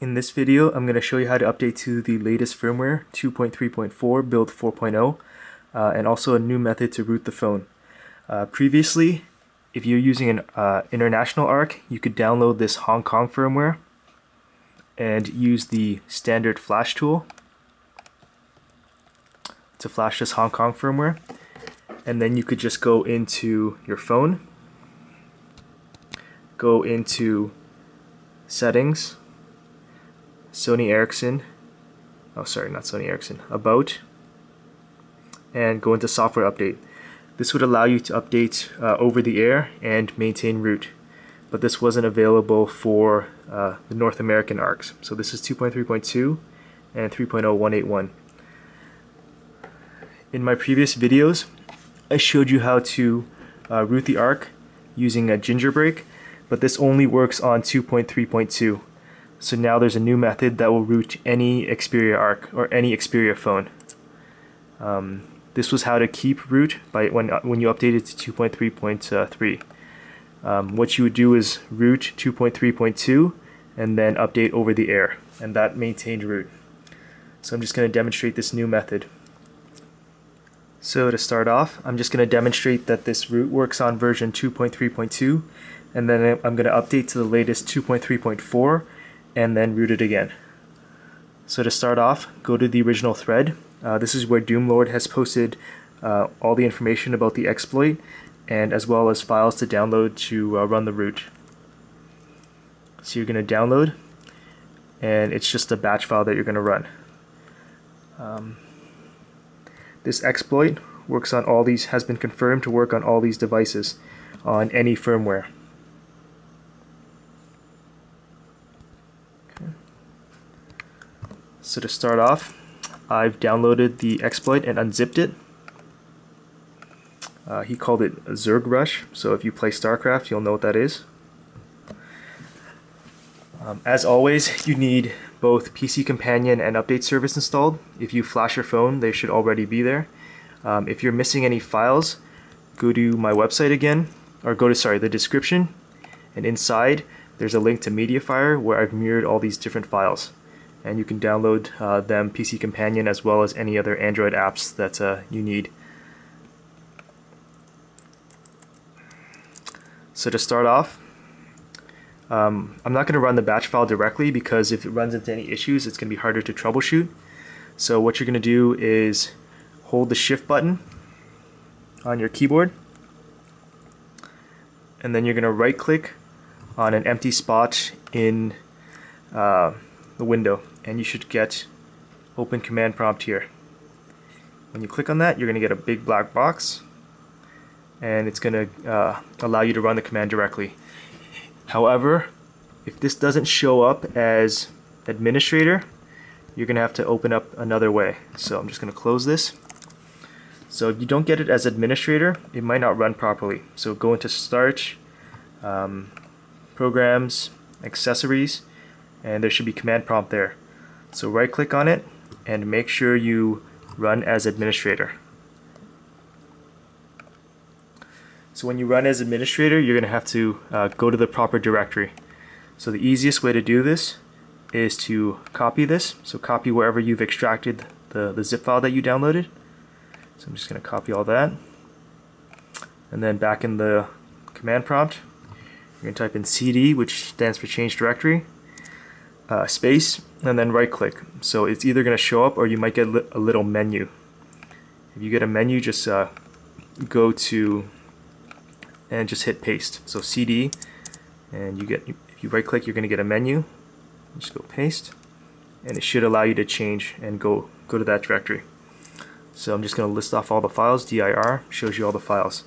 In this video, I'm going to show you how to update to the latest firmware, 2.3.4 build 4.0, and also a new method to root the phone. Previously, if you're using an international ARC, you could download this Hong Kong firmware and use the standard flash tool to flash this Hong Kong firmware, and then you could just go into your phone, go into settings, Sony Ericsson, oh sorry, not Sony Ericsson, about, and go into software update. This would allow you to update over the air and maintain root, but this wasn't available for the North American ARCs. So this is 2.3.2 and 3.0181. In my previous videos, I showed you how to root the ARC using a ginger break, but this only works on 2.3.2. So now there's a new method that will root any Xperia ARC or any Xperia phone. This was how to keep root by when you update it to 2.3.3. What you would do is root 2.3.2 and then update over the air, and that maintained root. So I'm just going to demonstrate this new method. So to start off, I'm just going to demonstrate that this root works on version 2.3.2, and then I'm going to update to the latest 2.3.4 and then root it again. So to start off, go to the original thread. This is where Doomlord has posted all the information about the exploit, and as well as files to download to run the root. So you're going to download, and it's just a batch file that you're going to run. This exploit works on all these, has been confirmed to work on all these devices on any firmware. Okay. So to start off, I've downloaded the exploit and unzipped it. He called it Zerg Rush, so if you play StarCraft, you'll know what that is. As always, you need both PC Companion and Update Service installed. If you flash your phone, they should already be there. If you're missing any files, go to my website again, or go to, sorry, the description, and inside there's a link to MediaFire where I've mirrored all these different files. And you can download them, PC Companion, as well as any other Android apps that you need. So to start off, I'm not going to run the batch file directly because if it runs into any issues, it's going to be harder to troubleshoot. So what you're going to do is hold the shift button on your keyboard, and then you're going to right click on an empty spot in the window, and you should get open command prompt here. When you click on that, you're going to get a big black box, and it's going to allow you to run the command directly. However, if this doesn't show up as administrator, you're going to have to open up another way. So I'm just going to close this. So if you don't get it as administrator, it might not run properly. So go into start, programs, accessories, and there should be command prompt there. So right click on it and make sure you run as administrator. So when you run as administrator, you're going to have to go to the proper directory. So the easiest way to do this is to copy this. So copy wherever you've extracted the zip file that you downloaded. So I'm just going to copy all that. And then back in the command prompt, you're going to type in CD, which stands for change directory. Space, and then right click. So it's either going to show up or you might get a little menu. If you get a menu, just go to and just hit paste. So CD, and you get, if you right click, you're going to get a menu. Just go paste, and it should allow you to change and go to that directory. So I'm just going to list off all the files. DIR shows you all the files.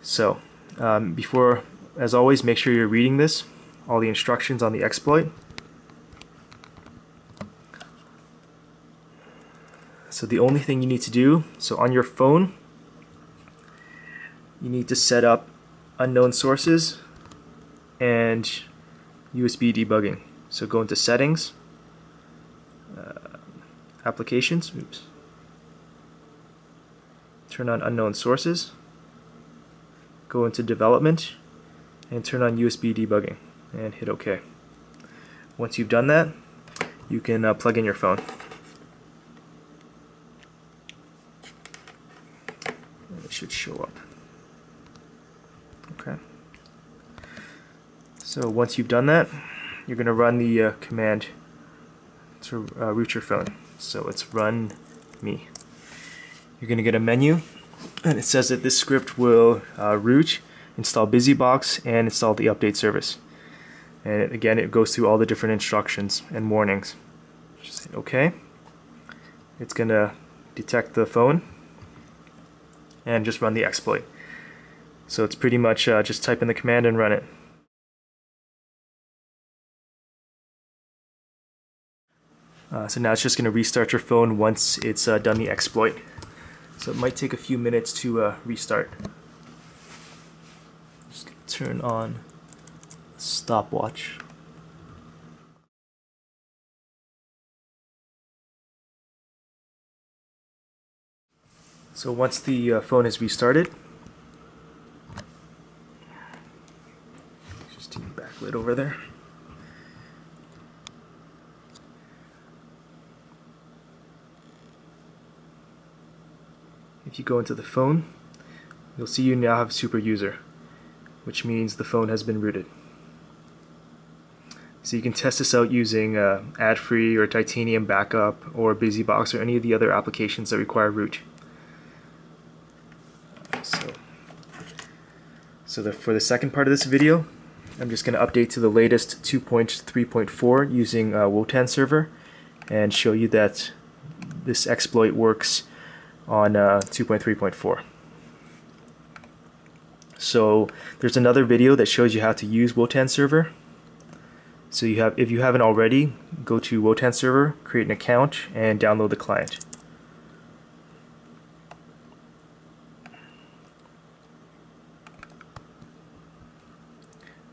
So before, as always, make sure you're reading this, all the instructions on the exploit. So the only thing you need to do, so on your phone, you need to set up unknown sources and USB debugging. So go into settings, applications, oops, turn on unknown sources, go into development, and turn on USB debugging. and hit OK. Once you've done that, you can plug in your phone. And it should show up. Okay. So once you've done that, you're going to run the command to root your phone. So it's run me. You're going to get a menu, and it says that this script will root, install BusyBox, and install the update service. And it, again, it goes through all the different instructions and warnings. Just hit OK. It's going to detect the phone and just run the exploit. So it's pretty much just type in the command and run it. So now it's just going to restart your phone once it's done the exploit. So it might take a few minutes to restart. I'm just going to turn on stopwatch. So once the phone is restarted, just take the backlit over there. If you go into the phone, you'll see you now have super user, which means the phone has been rooted. So you can test this out using AdFree or Titanium Backup or BusyBox or any of the other applications that require root. So for the second part of this video, I'm just going to update to the latest 2.3.4 using Wotan Server and show you that this exploit works on 2.3.4. So there's another video that shows you how to use Wotan Server. So you have, if you haven't already, go to Wotan Server, create an account, and download the client.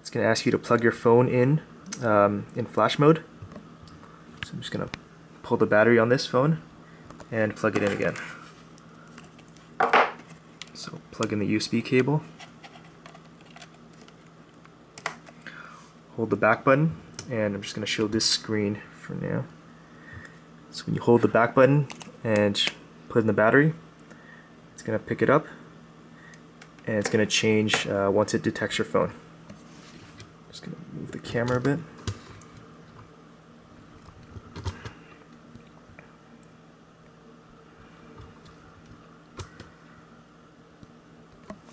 It's going to ask you to plug your phone in flash mode. So I'm just going to pull the battery on this phone and plug it in again. So plug in the USB cable. Hold the back button, and I'm just going to show this screen for now. So when you hold the back button and put in the battery, it's going to pick it up, and it's going to change once it detects your phone. I'm just going to move the camera a bit.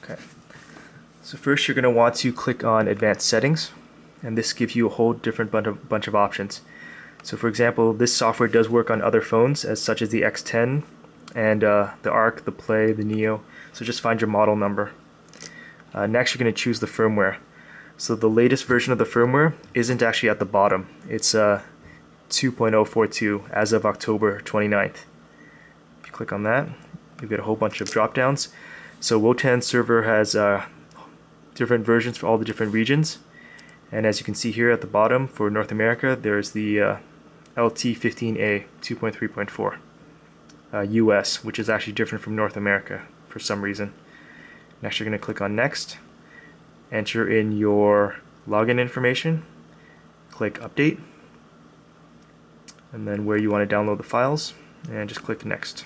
Okay. So first you're going to want to click on Advanced Settings. And this gives you a whole different bunch of options. So for example, this software does work on other phones, as such as the X10 and the Arc, the Play, the Neo. So just find your model number. Next, you're going to choose the firmware. So the latest version of the firmware isn't actually at the bottom. It's 2.042 as of October 29th. If you click on that, you get a whole bunch of drop-downs. So Wotan Server has different versions for all the different regions. And as you can see here at the bottom, for North America, there's the LT15A 2.3.4 US, which is actually different from North America for some reason. Next, you're going to click on Next, enter in your login information, click Update, and then where you want to download the files, and just click Next.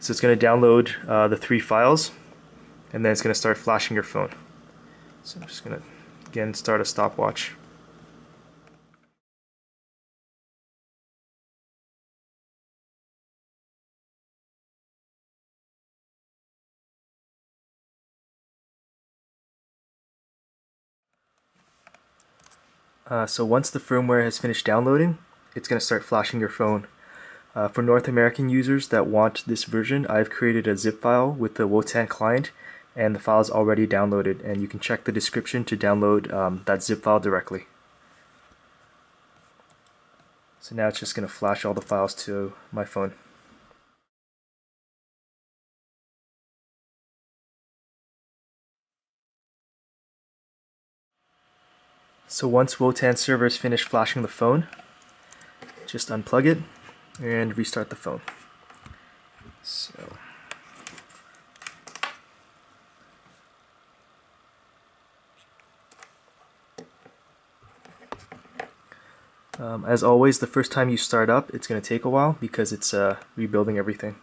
So it's going to download the three files, and then it's going to start flashing your phone. So I'm just going to again start a stopwatch. So once the firmware has finished downloading, it's going to start flashing your phone. For North American users that want this version, I've created a zip file with the Wotan client, and the file is already downloaded, and you can check the description to download that zip file directly. So now it's just going to flash all the files to my phone. So once Wotan Server is finished flashing the phone, just unplug it and restart the phone. So As always, the first time you start up, it's going to take a while because it's rebuilding everything.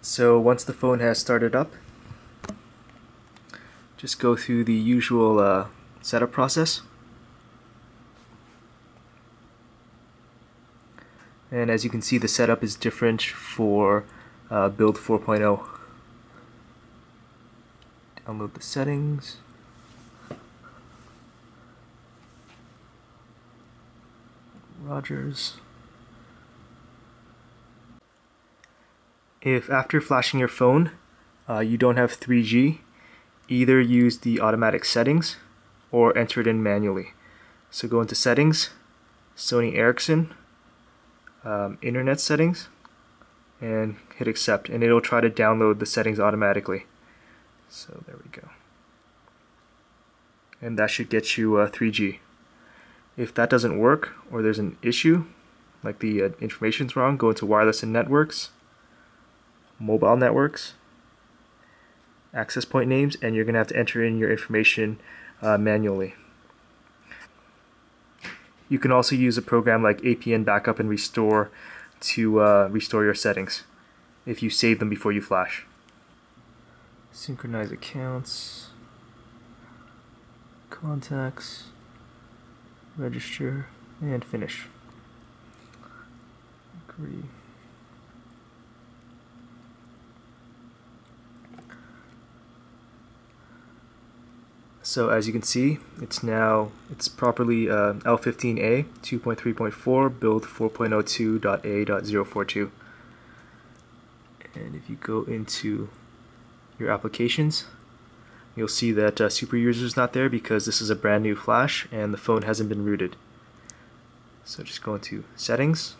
So once the phone has started up, just go through the usual setup process. And as you can see, the setup is different for build 4.0. Download the settings. Rogers. If after flashing your phone you don't have 3G, either use the automatic settings or enter it in manually. So go into settings, Sony Ericsson, internet settings, and hit accept, and it'll try to download the settings automatically. So there we go. And that should get you 3G. If that doesn't work or there's an issue, like the information's wrong, go into wireless and networks, mobile networks, access point names, and you're gonna have to enter in your information manually. You can also use a program like APN Backup and Restore to restore your settings if you save them before you flash. Synchronize accounts, contacts, register, and finish. Agree. So as you can see, it's properly L15A 2.3.4 build 4.02.A.042. And if you go into your applications, you'll see that super user is not there because this is a brand new flash and the phone hasn't been rooted. So just go into settings,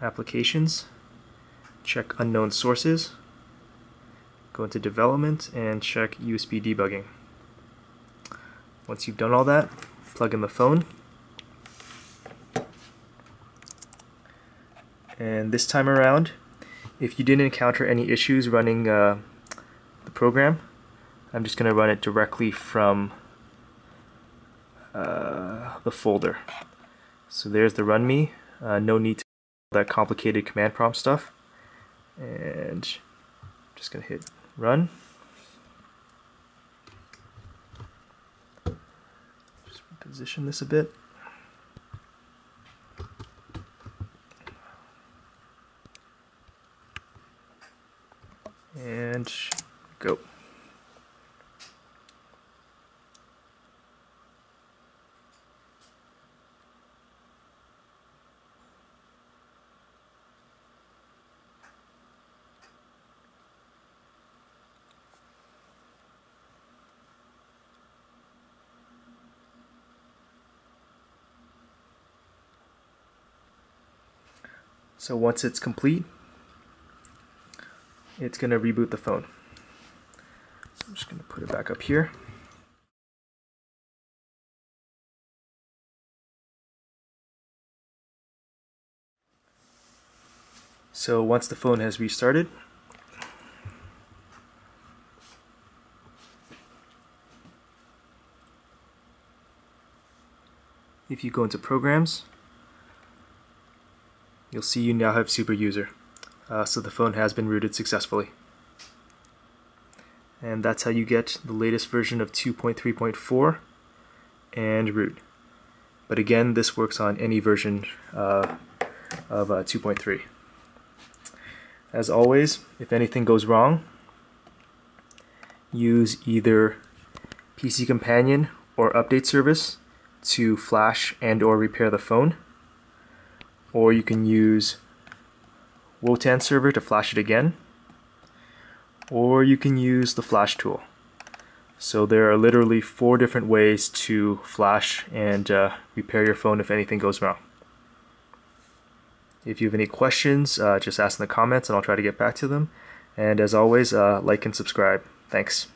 applications, check unknown sources, go into development and check USB debugging. Once you've done all that, plug in the phone. And this time around, if you didn't encounter any issues running the program, I'm just going to run it directly from the folder. So there's the run me. No need to do that complicated command prompt stuff. And I'm just going to hit run. Just reposition this a bit. And go. So once it's complete, it's going to reboot the phone. So I'm just going to put it back up here. So once the phone has restarted, if you go into programs, you'll see you now have super user. So the phone has been rooted successfully. And that's how you get the latest version of 2.3.4 and root. But again, this works on any version of 2.3. As always, if anything goes wrong, use either PC Companion or Update Service to flash and or repair the phone. Or you can use Wotan Server to flash it again, or you can use the flash tool. So there are literally 4 different ways to flash and repair your phone if anything goes wrong. If you have any questions, just ask in the comments and I'll try to get back to them. And as always, like and subscribe. Thanks.